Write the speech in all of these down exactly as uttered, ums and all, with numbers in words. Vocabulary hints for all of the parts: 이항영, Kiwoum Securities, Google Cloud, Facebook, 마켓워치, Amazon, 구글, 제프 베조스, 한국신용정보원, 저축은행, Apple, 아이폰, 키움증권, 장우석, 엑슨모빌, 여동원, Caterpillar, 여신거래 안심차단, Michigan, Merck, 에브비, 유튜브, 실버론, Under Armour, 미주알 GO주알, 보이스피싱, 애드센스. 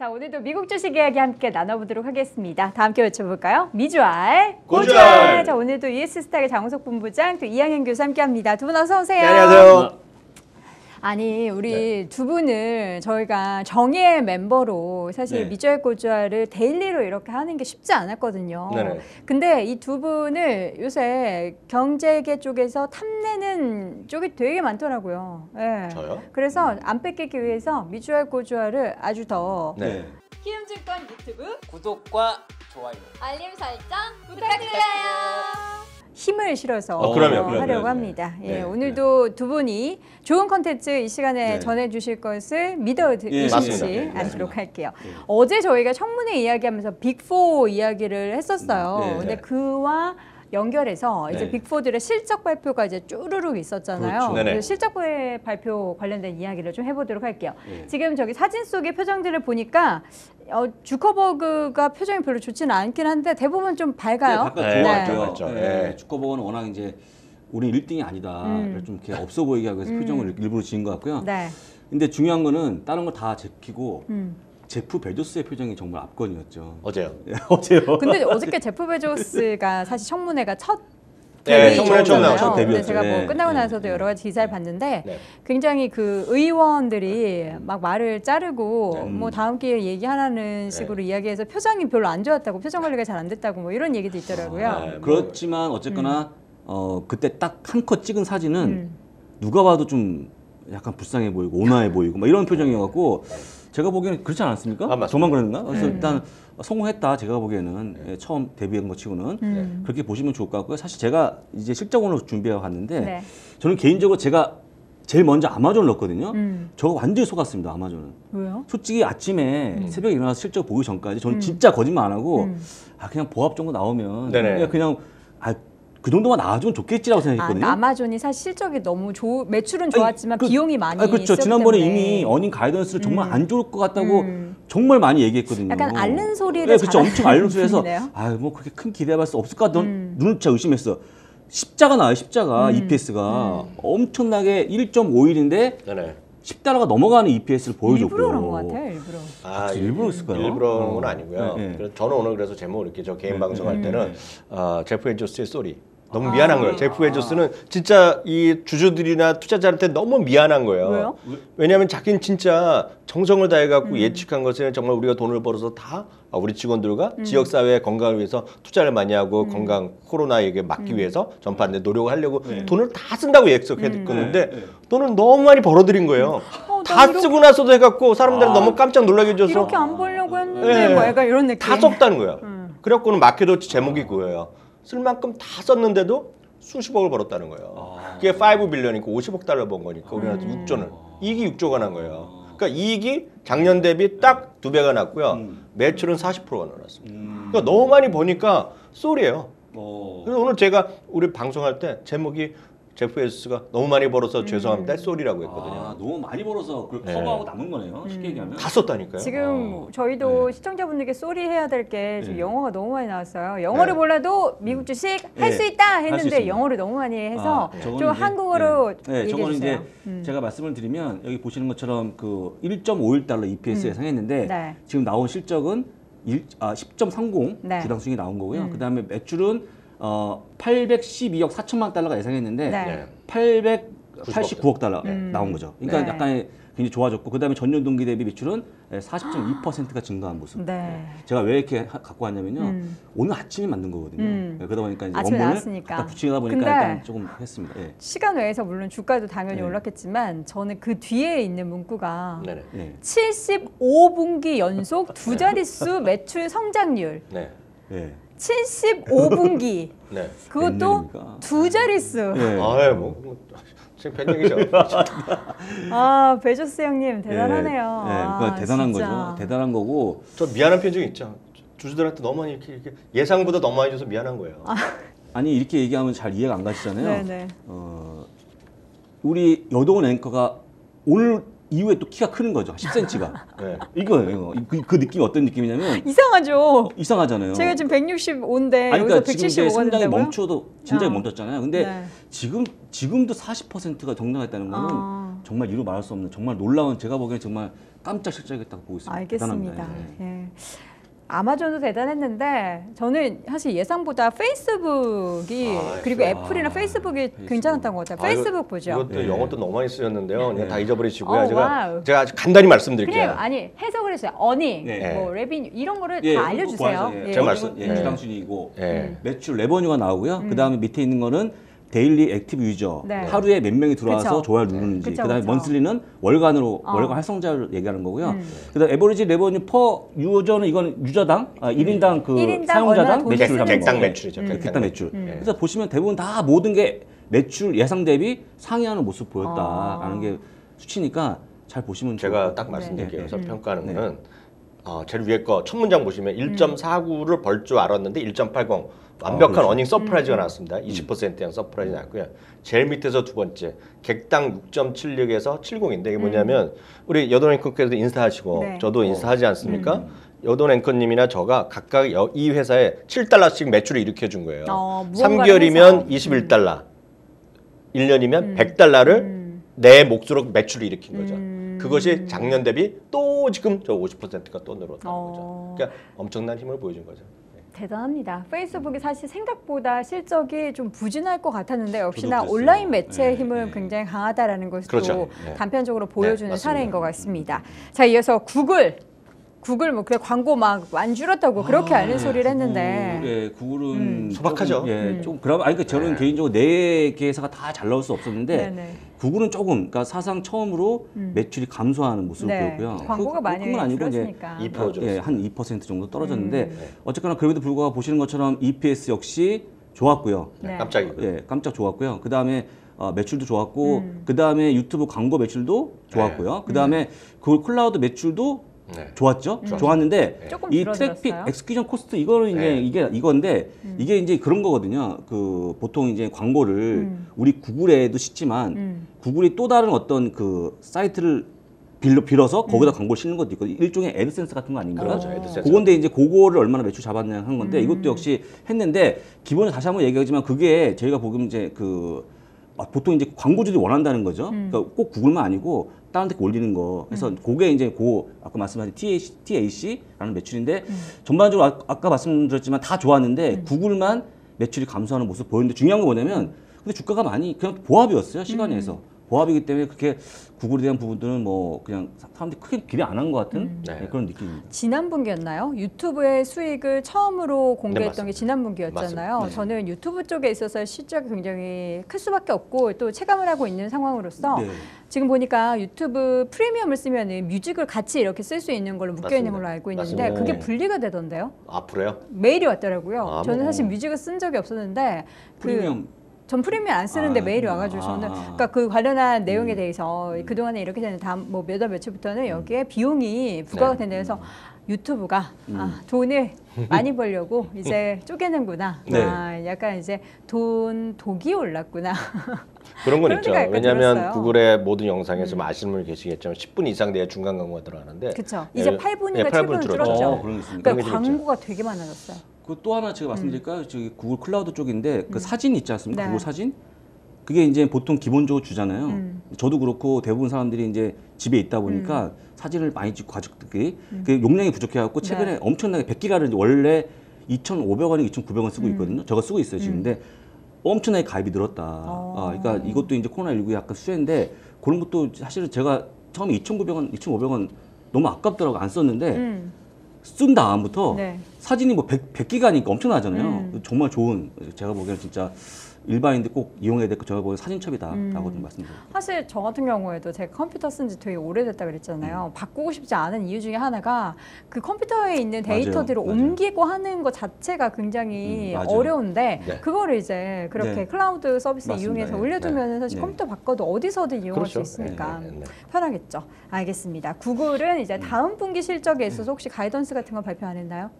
자, 오늘도 미국 주식 이야기 함께 나눠보도록 하겠습니다. 다 함께 외쳐볼까요? 미주알, 고주알! 자, 오늘도 유에스스탁의 장우석 본부장, 또 이항영 교수 함께합니다. 두 분 어서 오세요. 네, 안녕하세요. 아니, 우리 네. 두 분을 저희가 정예 멤버로 사실 네. 미주알, 고주알을 데일리로 이렇게 하는 게 쉽지 않았거든요. 네네. 근데 이 두 분을 요새 경제계 쪽에서 탐내는 쪽이 되게 많더라고요. 네. 저요? 그래서 안 뺏기기 위해서 미주알, 고주알을 아주 더 네. 키움증권 유튜브 구독과 좋아요, 알림 설정 부탁드려요. 힘을 실어서 어, 그럼요, 그럼요, 하려고 합니다. 네, 예, 네, 오늘도 네. 두 분이 좋은 콘텐츠 이 시간에 네. 전해주실 것을 믿어주실지 예, 알도록 할게요. 네. 어제 저희가 청문회 이야기하면서 빅포 이야기를 했었어요. 네, 근데 네. 그와 연결해서 네. 이제 빅포들의 실적 발표가 이제 쭈루룩 있었잖아요. 그래서 실적 발표 관련된 이야기를 좀 해보도록 할게요. 네. 지금 저기 사진 속의 표정들을 보니까 어, 주커버그가 표정이 별로 좋지는 않긴 한데 대부분 좀 밝아요. 네, 밝아요. 네. 네. 네. 주커버그는 워낙 이제 우리 일등이 아니다. 음. 좀 이렇게 없어 보이게 하기 위해서 음. 표정을 일부러 지은 것 같고요. 네. 근데 중요한 거는 다른 거 다 제끼고. 음. 제프 베조스의 표정이 정말 압권이었죠. 어제요. 어제요. 근데 어저께 제프 베조스가 사실 청문회가 첫 네, 청문회 처음 나왔죠. 데뷔였죠. 제가 뭐 끝나고 네, 나서도 네, 여러 가지 기사를 네. 봤는데 네. 굉장히 그 의원들이 막 말을 자르고 네. 뭐 다음 기회에 얘기하라는 식으로 네. 이야기해서 표정이 별로 안 좋았다고, 표정 관리가 잘 안 됐다고 뭐 이런 얘기도 있더라고요. 아, 네, 뭐. 그렇지만 어쨌거나 음. 어, 그때 딱 한 컷 찍은 사진은 음. 누가 봐도 좀 약간 불쌍해 보이고 온화해 보이고 막 이런 표정이어갖고 제가 보기에는 그렇지 않았습니까? 아, 저만 그랬나? 그래서 음. 일단 성공했다, 제가 보기에는. 네. 처음 데뷔한 것 치고는. 음. 그렇게 보시면 좋을 것 같고요. 사실 제가 이제 실적으로 준비하고 갔는데 네. 저는 개인적으로 제가 제일 먼저 아마존을 넣었거든요. 음. 저 완전히 속았습니다, 아마존은. 왜요? 솔직히 아침에 음. 새벽에 일어나서 실적 보기 전까지 저는 음. 진짜 거짓말 안 하고 음. 아, 그냥 보합 정도 나오면 그냥, 그냥 아, 그 정도만 나와주면 좋겠지라고 생각했거든요. 아, 아마존이 사실 실적이 너무 좋, 매출은 좋았지만 아니, 그, 비용이 많이 아니, 그렇죠. 지난번에 때문에. 이미 어닝 가이던스를 정말 음. 안 좋을 것 같다고 음. 정말 많이 얘기했거든요. 약간 앓는 소리를 네, 그렇죠. 엄청 앓는 소리에서 아, 뭐 그렇게 큰 기대해봤을 수 없을 것 같다. 음. 눈을 진짜 의심했어. 십자가 나와요, 십자가. 음. 이피에스가 음. 엄청나게 일 점 오 일인데 네네. 십 달러가 넘어가는 이피에스를 보여줬고요. 일부러 그런 것 같아요, 일부러. 아, 일부러 있을까요? 일부러는 어. 아니고요. 네, 네. 저는 오늘 그래서 제목을 이렇게 저 개인 네, 방송할 네, 때는 네. 어, 제프 베조스의 쏘리. 너무 아, 미안한 거예요. 제프 베조스는 진짜 이 주주들이나 투자자한테 너무 미안한 거예요. 왜요? 왜냐하면 자기는 진짜 정성을 다해갖고 음. 예측한 것은 정말 우리가 돈을 벌어서 다 우리 직원들과 음. 지역사회의 건강을 위해서 투자를 많이 하고 음. 건강 코로나에게 막기 음. 위해서 전파하는데 노력을 하려고 네. 돈을 다 쓴다고 약속했었는데 음. 네. 돈을 너무 많이 벌어들인 거예요. 어, 다 이렇게... 쓰고 나서도 해갖고 사람들은 아, 너무 깜짝 놀라게 해줘서 이렇게 안 벌려고 했는데 네. 뭐 약간 이런 느낌. 다 썼다는 거예요. 음. 그래갖고는 마켓워치 제목이 그거예요. 쓸 만큼 다 썼는데도 수십억을 벌었다는 거예요. 아, 그게 오 빌리언이니까 오십억 달러 번 거니까 우리나라에서 음. 육조는 이익이 육조가 난 거예요. 그러니까 이익이 작년 대비 딱 두 배가 났고요. 음. 매출은 사십 퍼센트가 늘었습니다. 음. 그러니까 너무 많이 버니까 쏠이에요. 오. 그래서 오늘 제가 우리 방송할 때 제목이 제프 베조스가 너무 많이 벌어서 음. 죄송합니다 쏠이라고 했거든요. 아, 너무 많이 벌어서 그걸 네. 커버하고 남은 거네요. 쉽게 음. 얘기하면 다 썼다니까요. 지금 아. 저희도 네. 시청자분들께 쏠이 해야 될 게 네. 영어가 너무 많이 나왔어요. 영어를 네. 몰라도 미국 주식 네. 할 수 있다 했는데 할 수 영어를 너무 많이 해서 아, 좀 이제, 한국어로 네. 네, 얘기해 주세요. 이제 음. 제가 말씀을 드리면 여기 보시는 것처럼 그 일 점 오 일 달러 이피에스 음. 예상했는데 네. 지금 나온 실적은 아, 십 점 삼공 네. 주당 수익이 나온 거고요. 음. 그다음에 매출은 어 팔백십이억 사천만 달러가 예상했는데 네. 팔백팔십구억 달러 네. 나온 거죠. 그러니까 네. 약간 굉장히 좋아졌고 그다음에 전년 동기 대비 매출은 사십 점 이 퍼센트가 증가한 모습. 네. 제가 왜 이렇게 하, 갖고 왔냐면요. 음. 오늘 아침에 만든 거거든요. 음. 네, 그러다 보니까 이제 원본을 갖다 붙이다 보니까 일단 조금 했습니다. 네. 시간 외에서 물론 주가도 당연히 네. 올랐겠지만 저는 그 뒤에 있는 문구가 네. 네. 칠십오 분기 연속 두 자릿수 매출 성장률. 네. 네. 칠십오 분기. 네. 그것도 두 자릿수. 네. 아유, 뭐, 지금 팬 얘기죠. 아, 베조스 형님 대단하네요. 네, 네. 그러니까 아, 대단한 진짜. 거죠. 대단한 거고. 저 미안한 표정이 있죠. 주주들한테 너무 많이 이렇게, 이렇게 예상보다 너무 많이 줘서 미안한 거예요. 아. 아니 이렇게 얘기하면 잘 이해가 안 가시잖아요. 네네. 어, 우리 여동원 앵커가 오늘 이후에 또 키가 크는 거죠. 십 센티미터가. 네. 이거예요. 이거. 그, 그 느낌이 어떤 느낌이냐면 이상하죠. 이상하잖아요. 제가 지금 백육십오인데 아니, 그러니까 여기서 백칠십오가 된다고요? 멈춰도 진작에 어. 멈췄잖아요. 근데 네. 지금, 지금도 사십 퍼센트가 정당했다는 거는 어. 정말 이루 말할 수 없는 정말 놀라운, 제가 보기에 정말 깜짝 실적이겠다고 보고 있습니다. 알겠습니다. 예. 예. 아마존도 대단했는데 저는 사실 예상보다 페이스북이 아, 그리고 애플이나 아, 페이스북이 페이스북. 괜찮았던 것 같아요. 페이스북 아, 이거, 보죠. 이것도 네. 영어도 너무 많이 쓰였는데요. 그냥 네. 다 잊어버리시고요. 어, 제가 와우. 제가 아주 간단히 말씀드릴게요. 그래요. 아니 해석을 해주세요. 어니, 네. 뭐 레비뉴 이런 거를 예, 다 알려주세요. 예. 제가 말씀 예. 주당순이고 예. 매출 레버뉴가 나오고요. 음. 그다음에 밑에 있는 거는 데일리 액티브 유저, 네. 하루에 몇 명이 들어와서 그쵸. 좋아요를 누르는지, 그쵸, 그다음에 그쵸. 먼슬리는 월간으로 어. 월간 활성자를 얘기하는 거고요. 음. 그다음 에버리지 레버뉴 퍼 유저는 이건 유저당, 아, 일 인당 음. 그 일 인당 사용자당 매출을 잡는 거예요. 매출이죠. 음. 객당 매출. 음. 그래서 보시면 대부분 다 모든 게 매출 예상 대비 상회하는 모습 보였다라는 어. 게 수치니까 잘 보시면 제가 딱 말씀드릴게요. 그래서 네. 네. 평가하는 네. 거는 어, 제일 위에 거 첫 문장 보시면 음. 일 점 사구를 벌 줄 알았는데 일 점 팔공. 완벽한 아, 어닝 서프라이즈가 음. 나왔습니다. 이십 퍼센트의 서프라이즈 나왔고요. 제일 밑에서 두 번째 객당 육 점 칠육에서 칠십인데 이게 뭐냐면 음. 우리 여돈 앵커께서도 인스타하시고 네. 저도 인스타하지 않습니까? 음. 여돈 앵커님이나 저가 각각 이 회사에 칠 달러씩 매출을 일으켜준 거예요. 어, 삼 개월이면 이십일 달러, 음. 일 년이면 음. 백 달러를 음. 내 몫으로 매출을 일으킨 거죠. 음. 그것이 작년 대비 또 지금 저 오십 퍼센트가 또 늘었다는 어... 거죠. 그러니까 엄청난 힘을 보여준 거죠. 네. 대단합니다. 페이스북이 사실 생각보다 실적이 좀 부진할 것 같았는데 역시나 온라인 매체의 네, 힘은 네. 굉장히 강하다라는 것을 그렇죠. 네. 단편적으로 보여주는 네, 사례인 것 같습니다. 자, 이어서 구글. 구글 뭐 그래 광고 막 안 줄었다고 그렇게 아, 알린 소리를 구글, 했는데 예, 구글은 음, 소박하죠. 예, 음. 좀 그럼 아니 그 저는 네. 개인적으로 네 개사가 다 잘 나올 수 없었는데 네네. 구글은 조금 그러니까 사상 처음으로 음. 매출이 감소하는 모습을 네. 보였고요. 광고가 그, 많이 줄었으니까 이 퍼센트 예, 한 이 퍼센트 정도 떨어졌는데 음. 네. 어쨌거나 그럼에도 불구하고 보시는 것처럼 이피에스 역시 좋았고요. 네. 깜짝이요. 예, 깜짝 좋았고요. 그다음에 어, 매출도 좋았고 음. 그다음에 유튜브 광고 매출도 좋았고요. 네. 그다음에 음. 구글 클라우드 매출도 네. 좋았죠? 음. 좋았는데 네. 이 트래픽 엑스큐션 코스트 이거는 이제 네. 이게 이건데 음. 이게 이제 그런 거거든요. 그 보통 이제 광고를 음. 우리 구글에도 싣지만 음. 구글이 또 다른 어떤 그 사이트를 빌려 빌어서 거기다 음. 광고를 싣는 것도 있거든요. 일종의 애드센스 같은 거 아닌가요? 그렇죠. 애드센스. 그건데 이제 그거를 얼마나 매출 잡았냐 하는 건데 음. 이것도 역시 했는데 기본에 다시 한번 얘기하지만 그게 저희가 보기엔 이제 그 보통 이제 광고주들이 원한다는 거죠. 음. 그러니까 꼭 구글만 아니고 다른 데 올리는 거. 그래서 음. 그게 이제 고 아까 말씀하신 티에이씨라는 매출인데 음. 전반적으로 아, 아까 말씀드렸지만 다 좋았는데 음. 구글만 매출이 감소하는 모습 보였는데 중요한 건 뭐냐면 근데 주가가 많이 그냥 보합이었어요. 시간에서. 음. 보합이기 때문에 그렇게 구글에 대한 부분들은 뭐 그냥 사람들이 크게 기대 안 한 것 같은 음. 네. 그런 느낌입니다. 지난 분기였나요? 유튜브의 수익을 처음으로 공개했던 네, 게 지난 분기였잖아요. 네. 저는 유튜브 쪽에 있어서 실적이 굉장히 클 수밖에 없고 또 체감을 하고 있는 상황으로서 네. 지금 보니까 유튜브 프리미엄을 쓰면 뮤직을 같이 이렇게 쓸 수 있는 걸로 묶여있는 걸로 알고 있는데 맞습니다. 그게 분리가 되던데요? 앞으로요? 아, 메일이 왔더라고요. 아, 저는 뭐. 사실 뮤직을 쓴 적이 없었는데 프리미엄. 그 전 프리미엄 안 쓰는데 아, 메일이 와가지고 저는 그러니까 그 관련한 내용에 대해서 음. 그동안에 이렇게 되는 다음 뭐 몇월 며칠부터는 여기에 비용이 부과가 된다 해서 유튜브가 음. 아, 돈을 많이 벌려고 이제 쪼개는구나. 네. 아, 약간 이제 돈 독이 올랐구나. 그런 건 있죠. 왜냐하면 들었어요. 구글의 모든 영상에 좀 음. 아시는 분이 계시겠지만 십 분 이상 돼야 중간 광고가 들어가는데 그렇죠. 이제 예, 팔 분이니까 예, 칠 분은 줄었죠. 어, 그러니까 광고가 줄었죠. 되게 많아졌어요. 또 하나 제가 말씀드릴까요? 음. 저기 구글 클라우드 쪽인데 그 음. 사진 있지 않습니까? 네. 구글 사진? 그게 이제 보통 기본적으로 주잖아요. 음. 저도 그렇고 대부분 사람들이 이제 집에 있다 보니까 음. 사진을 많이 찍고 가족들끼리 음. 그 용량이 부족해갖고 최근에 네. 엄청나게 백 기가를 원래 이천오백 원에 이천구백 원 쓰고 있거든요. 음. 제가 쓰고 있어요 지금. 음. 근데 엄청나게 가입이 늘었다. 어. 아, 그러니까 이것도 이제 코로나십구의 약간 수혜인데 그런 것도 사실은 제가 처음에 이천구백 원, 이천오백 원 너무 아깝더라고 안 썼는데 음. 쓴 다음부터 네. 사진이 뭐 백 기가니까 엄청나잖아요. 음. 정말 좋은, 제가 보기에는 진짜 일반인들 꼭 이용해야 될 거, 제가 보기에는 사진첩이다 음. 라고 좀 말씀드립니다. 사실 저 같은 경우에도 제가 컴퓨터 쓴 지 되게 오래됐다 그랬잖아요. 음. 바꾸고 싶지 않은 이유 중에 하나가 그 컴퓨터에 있는 데이터들을 맞아요. 옮기고 맞아요. 하는 것 자체가 굉장히 음, 어려운데 네. 그거를 이제 그렇게 네. 클라우드 서비스 맞습니다. 이용해서 네. 올려두면 네. 사실 네. 컴퓨터 바꿔도 어디서든 이용할 그렇죠. 수 있으니까 네. 네. 네. 편하겠죠. 알겠습니다. 구글은 이제 음. 다음 분기 실적에 있어서 혹시 가이던스 같은 건 발표 안 했나요?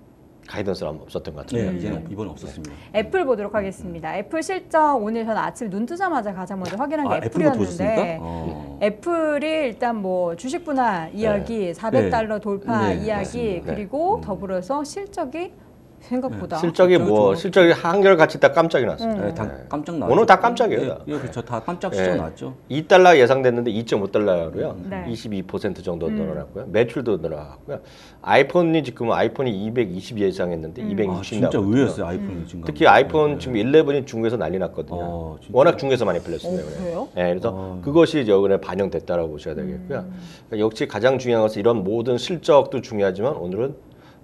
가이던스는 없었던 것 같은데 네, 이제는 이번에 없었습니다. 애플 보도록 하겠습니다. 애플 실적 오늘 저는 아침 눈 뜨자마자 가장 먼저 확인한 게 아, 애플이었는데 어. 애플이 일단 뭐 주식 분할 이야기, 네. 사백 달러 네. 돌파 네, 이야기 맞습니다. 그리고 네. 더불어서 실적이 생각보다 네. 실적이 뭐 좀... 실적이 한결같이 딱 깜짝이 났어요. 네, 다 깜짝 났죠. 오늘 다 깜짝이에요. 예, 그렇죠. 다 깜짝 시저 났죠. 네. 이 달러 예상됐는데 이 점 오 달러로요. 네. 이십이 퍼센트 정도 음. 늘어났고요. 매출도 늘어났고요. 아이폰이 지금 아이폰이 이백이십 예상했는데 음. 이백육십. 아, 진짜 의외였어요. 아이폰이 음. 지금. 특히 아이폰 네. 지금 십일이 중국에서 난리 났거든요. 아, 워낙 중국에서 많이 팔렸어요. 그래요? 네, 그래서 아. 그것이 여기에 반영됐다라고 보셔야 되겠고요. 음. 그러니까 역시 가장 중요한 것은 이런 모든 실적도 중요하지만 오늘은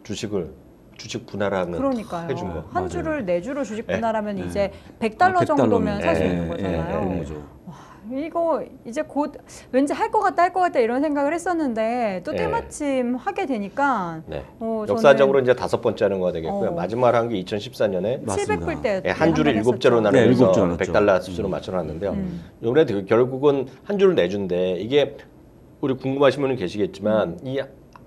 주식을 주식 분할하면 해준 거. 한 주를 네 주로 주식 분할하면 네. 이제 백 달러, 백 달러 정도면 살 수 있는 거잖아요. 네. 네. 와, 이거 이제 곧 왠지 할 것 같다 할 것 같다 이런 생각을 했었는데 또 때마침 네. 하게 되니까 네. 어, 역사적으로 이제 다섯 번째 하는 거가 되겠고요. 어. 마지막 한 게 이천십사 년에 칠백 불 때 한 주를 일곱 자로 나눠서 백 달러 수준으로 맞춰놨는데요. 음. 이번에 결국은 한 주를 내준데 이게 우리 궁금하신 분은 계시겠지만 음. 이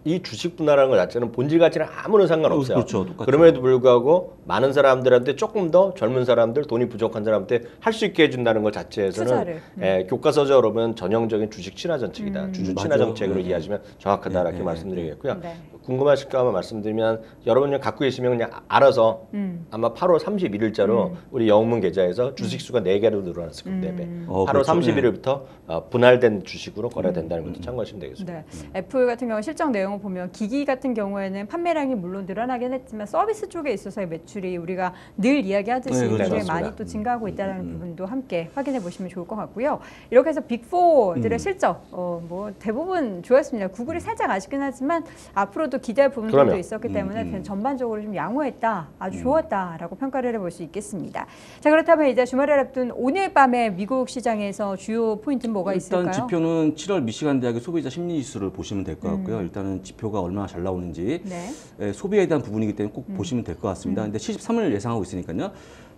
이 주식 분할하는 것 자체는 본질 가치는 아무런 상관없어요. 그렇죠, 그럼에도 불구하고 많은 사람들한테 조금 더 젊은 사람들, 돈이 부족한 사람한테 할 수 있게 해준다는 것 자체에서는 예, 음. 교과서적으로 보면 전형적인 주식 친화 정책이다. 음. 주주 친화 정책으로 네. 이해하시면 정확하다 이렇게 네. 말씀드리겠고요. 네. 궁금하실까 하면 말씀드리면 여러분이 갖고 계시면 그냥 알아서 음. 아마 팔월 삼십일일자로 음. 우리 영문 계좌에서 주식 수가 네 개로 늘어났을 건데 음. 어, 팔월 그렇죠. 삼십일 일부터 어, 분할된 주식으로 거래된다는 것도 음. 참고하시면 되겠습니다. 네. 음. 애플 같은 경우 실적 내용 보면 기기 같은 경우에는 판매량이 물론 늘어나긴 했지만 서비스 쪽에 있어서의 매출이 우리가 늘 이야기하듯이 네, 그렇죠. 많이 또 증가하고 있다는 음. 부분도 함께 확인해 보시면 좋을 것 같고요. 이렇게 해서 빅사들의 음. 실적 어, 뭐 대부분 좋았습니다. 구글이 살짝 아쉽긴 하지만 앞으로도 기대할 부분들도 있었기 때문에 음, 음. 전반적으로 좀 양호했다, 아주 음. 좋았다라고 평가를 해볼 수 있겠습니다. 자, 그렇다면 이제 주말을 앞둔 오늘 밤에 미국 시장에서 주요 포인트는 뭐가 있을까요? 일단 지표는 칠월 미시간 대학의 소비자 심리지수를 보시면 될 것 같고요. 음. 일단은 지표가 얼마나 잘 나오는지 네. 예, 소비에 대한 부분이기 때문에 꼭 음. 보시면 될 것 같습니다. 음. 근데 칠십삼을 예상하고 있으니까요.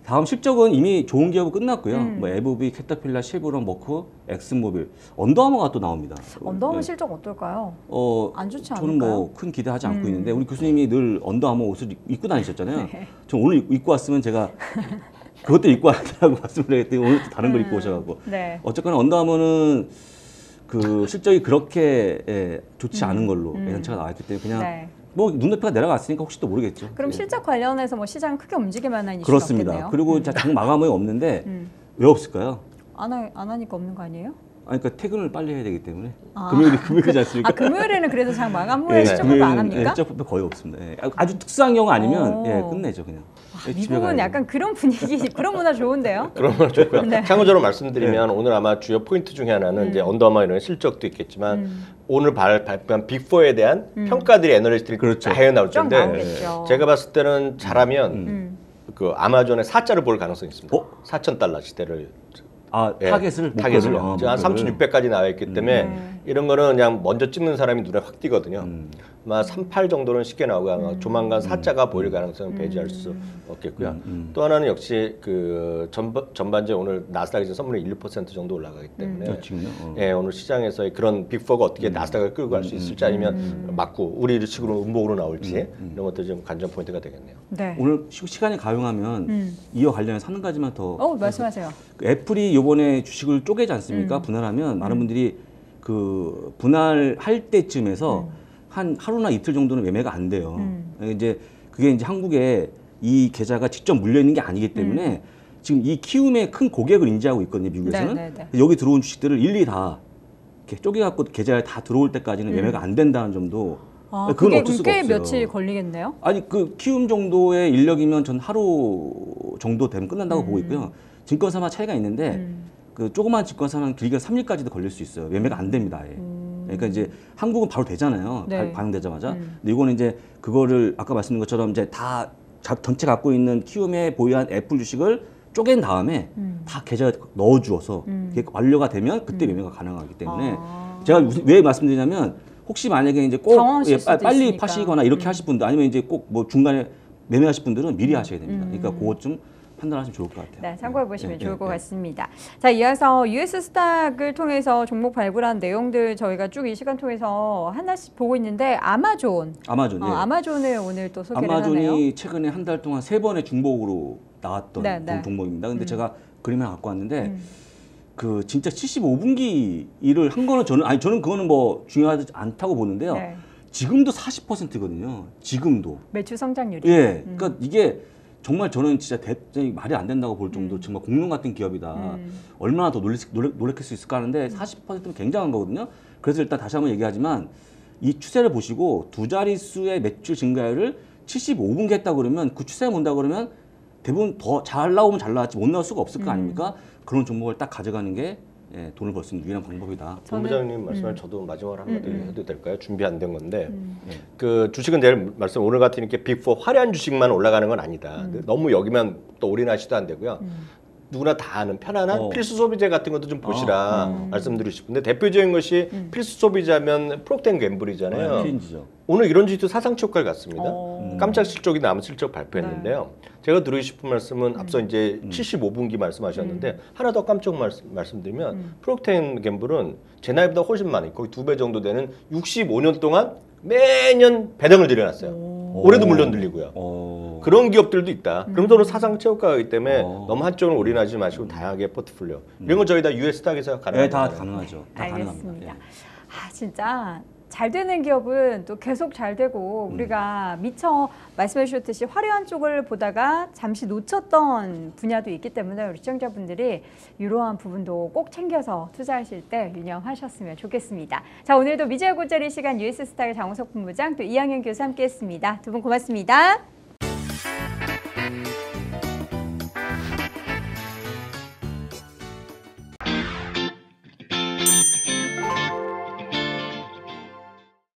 다음 실적은 이미 좋은 기업은 끝났고요. 음. 뭐 에브비, 캐터필라, 실버론, 머크, 엑슨모빌, 언더아머가 또 나옵니다. 언더아머 네. 실적 어떨까요? 어, 안 좋지 않을까요? 저는 뭐 큰 기대하지 않고 음. 있는데 우리 교수님이 늘 언더아머 옷을 입고 다니셨잖아요. 네. 저 오늘 입고 왔으면 제가 그것도 입고 왔다고 말씀을 했더니 오늘 또 다른 음. 걸 입고 오셔가지고 네. 어쨌거나 언더아머는 그 실적이 그렇게 예, 좋지 음, 않은 걸로 음. 예상치가 나왔기 때문에 그냥 네. 뭐 눈높이가 내려갔으니까 혹시 또 모르겠죠. 그럼 예. 실적 관련해서 뭐 시장 크게 움직일 만한 이슈가 그렇습니다. 없겠네요. 그리고 음. 장 마감이 없는데 음. 왜 없을까요? 안, 하, 안 하니까 없는 거 아니에요? 아니, 그러니까 퇴근을 빨리 해야 되기 때문에 아. 금요일이 금요일이지 않습니까? 아, 금요일에는 그래서 장 마감 후에 예, 실적 발표 안 합니까? 예, 실적 발표 거의 없습니다. 예. 아주 특수한 경우 아니면 예, 끝내죠 그냥. 미국은 약간 그런 분위기, 그런 문화 좋은데요? 그런 문화 좋고요. 네. 참고적으로 말씀드리면 네. 오늘 아마 주요 포인트 중에 하나는 음. 이제 언더아머 이런 실적도 있겠지만 음. 오늘 발, 발표한 빅사에 대한 음. 평가들이 애널리스트들이 그렇죠. 다 헤어나올 텐데 나오겠죠. 제가 봤을 때는 잘하면 음. 그 아마존의 사자를 볼 가능성이 있습니다. 어? 사천 달러 시대를. 아, 예, 타겟을 타겟을 한 삼천육백까지 나와 있기 때문에 음. 이런 거는 그냥 먼저 찍는 사람이 눈에 확 띄거든요. 음. 아마 삼십팔 정도는 쉽게 나오고 아마 조만간 사자가 음. 보일 가능성은 배제할 수 없겠고요. 음. 음. 또 하나는 역시 그 전반 전반적으로 오늘 나스닥이 지금 선물이 일 퍼센트 정도 올라가기 때문에 음. 어. 예, 오늘 시장에서의 그런 빅사가 어떻게 음. 나스닥을 끌고 갈 수 있을지 아니면 음. 맞고 우리 식으로 음봉으로 나올지 음. 이런 것도 좀 관전 포인트가 되겠네요. 네. 오늘 시간이 가용하면 음. 이어 관련해서 한 가지만 더. 어, 말씀하세요. 애플이 이번에 주식을 쪼개지 않습니까? 음. 분할하면 음. 많은 분들이 그 분할할 때쯤에서 음. 한 하루나 이틀 정도는 매매가 안 돼요. 음. 이제 그게 이제 한국에 이 계좌가 직접 물려 있는 게 아니기 때문에 음. 지금 이 키움의 큰 고객을 인지하고 있거든요, 미국에서는. 네, 네, 네. 여기 들어온 주식들을 일일이 다 이렇게 쪼개갖고 계좌에 다 들어올 때까지는 음. 매매가 안 된다는 점도. 아, 그건 그게 어쩔 수가 없어요. 며칠 걸리겠네요? 아니, 그 키움 정도의 인력이면 전 하루 정도 되면 끝난다고 음. 보고 있고요. 증권사마다 차이가 있는데 음. 그 조그만 증권사는 길게 삼 일까지도 걸릴 수 있어요. 매매가 안 됩니다. 예. 음. 그러니까 이제 한국은 바로 되잖아요. 네. 반영되자마자. 음. 근데 이거는 이제 그거를 아까 말씀드린 것처럼 이제 다 전체 갖고 있는 키움에 보유한 애플 주식을 쪼갠 다음에 음. 다 계좌에 넣어주어서 음. 그게 완료가 되면 그때 음. 매매가 가능하기 때문에 아. 제가 무슨, 왜 말씀드리냐면 혹시 만약에 이제 꼭 예, 빨리 있으니까. 파시거나 이렇게 음. 하실 분들 아니면 이제 꼭 뭐 중간에 매매하실 분들은 미리 하셔야 됩니다. 음. 그러니까 그것 좀 판단하시면 좋을 것 같아요. 네, 참고해 보시면 네, 좋을 네, 것 네. 같습니다. 자, 이어서 유에스스탁을 통해서 종목 발굴한 내용들 저희가 쭉 이 시간 통해서 하나씩 보고 있는데 아마존, 아마존, 어, 예. 아마존을 오늘 또 소개를 아마존이 하네요. 아마존이 최근에 한 달 동안 세 번의 중복으로 나왔던 네, 네. 종목입니다. 근데 음. 제가 그림을 갖고 왔는데 음. 그 진짜 칠십오 분기 일을 한 거는 저는 아니 저는 그거는 뭐 중요하지 않다고 보는데요. 네. 지금도 사십 퍼센트거든요. 지금도. 매출 성장률이. 예. 음. 그러니까 이게 정말 저는 진짜 대단히 말이 안 된다고 볼 정도 음. 정말 공룡 같은 기업이다. 음. 얼마나 더 놀래, 놀래, 놀래킬 수 있을까 하는데 사십 퍼센트는 굉장한 거거든요. 그래서 일단 다시 한번 얘기하지만 이 추세를 보시고 두 자릿수의 매출 증가율을 칠십오 분기 했다 그러면 그 추세 본다 그러면 대부분 더 잘 나오면 잘 나왔지 못 나올 수가 없을 거 아닙니까? 음. 그런 종목을 딱 가져가는 게 예, 돈을 벌 수 있는 유일한 방법이다. 저는... 본부장님 말씀을 음. 저도 마지막으로 한마디 음. 해도 될까요? 준비 안 된 건데 음. 그 주식은 내일 말씀 오늘 같은 이렇게 빅 포 화려한 주식만 올라가는 건 아니다. 음. 너무 여기면 또 올인하시도 안 되고요. 음. 누구나 다 아는 편안한 어. 필수 소비재 같은 것도 좀 보시라 아, 음. 말씀드리고 싶은데 대표적인 것이 음. 필수 소비자면 프록덴 갬블이잖아요. 네, 오늘 이런 주식도 사상 최고가를 갔습니다. 어. 깜짝 실적이 남 실적 발표했는데요. 네. 제가 드리고 싶은 말씀은 음. 앞서 이제 음. 칠십오 분기 말씀하셨는데 음. 하나 더 깜짝 말씀, 말씀드리면 음. 프록덴 갬블은 제 나이보다 훨씬 많이 거의 두 배 정도 되는 육십오 년 동안 매년 배당을 들여놨어요. 오. 올해도 물론 늘리고요. 오. 그런 기업들도 있다. 음. 그럼 서로 사상 최고가이기 때문에 어. 너무 한쪽을 올인하지 마시고 음. 다양하게 포트폴리오. 음. 이런 거 저희 다 유에스스탁에서 가능해요. 네, 다 가능하죠. 다 알겠습니다. 예. 아, 진짜 잘 되는 기업은 또 계속 잘 되고 음. 우리가 미처 말씀해 주셨듯이 화려한 쪽을 보다가 잠시 놓쳤던 분야도 있기 때문에 우리 시청자분들이 이러한 부분도 꼭 챙겨서 투자하실 때 유념하셨으면 좋겠습니다. 자, 오늘도 미지의 골자리 시간 유에스스탁의 장우석 본부장 또 이항영 교수 함께했습니다. 두 분 고맙습니다.